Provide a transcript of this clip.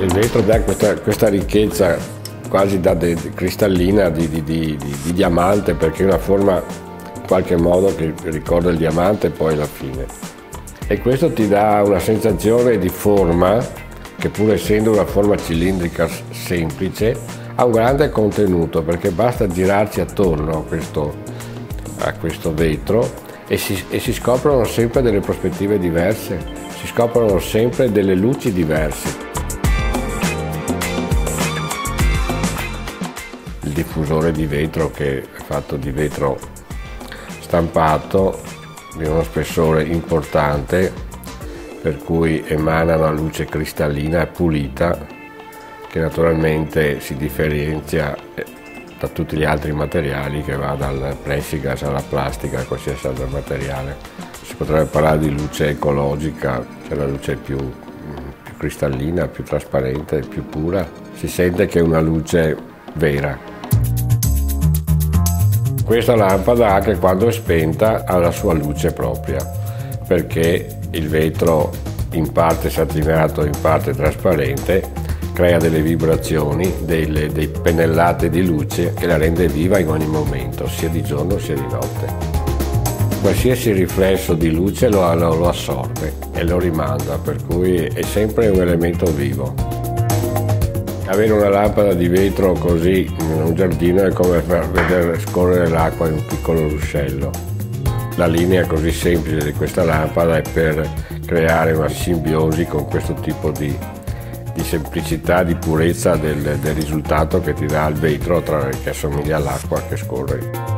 Il vetro dà questa ricchezza quasi da cristallina di diamante, perché è una forma in qualche modo che ricorda il diamante poi alla fine. E questo ti dà una sensazione di forma che, pur essendo una forma cilindrica semplice, ha un grande contenuto, perché basta girarci attorno a questo vetro e si scoprono sempre delle prospettive diverse, si scoprono sempre delle luci diverse. Il diffusore di vetro, che è fatto di vetro stampato di uno spessore importante, per cui emana una luce cristallina pulita che naturalmente si differenzia da tutti gli altri materiali, che va dal plexiglass alla plastica, a qualsiasi altro materiale. Si potrebbe parlare di luce ecologica, cioè la luce più cristallina, più trasparente, più pura. Si sente che è una luce vera. Questa lampada, anche quando è spenta, ha la sua luce propria, perché il vetro, in parte satinato, in parte trasparente, crea delle vibrazioni, dei pennellate di luce che la rende viva in ogni momento, sia di giorno sia di notte. Qualsiasi riflesso di luce lo assorbe e lo rimanda, per cui è sempre un elemento vivo. Avere una lampada di vetro così in un giardino è come far vedere scorrere l'acqua in un piccolo ruscello. La linea così semplice di questa lampada è per creare una simbiosi con questo tipo di semplicità, di purezza del risultato che ti dà il vetro, che assomiglia all'acqua che scorre.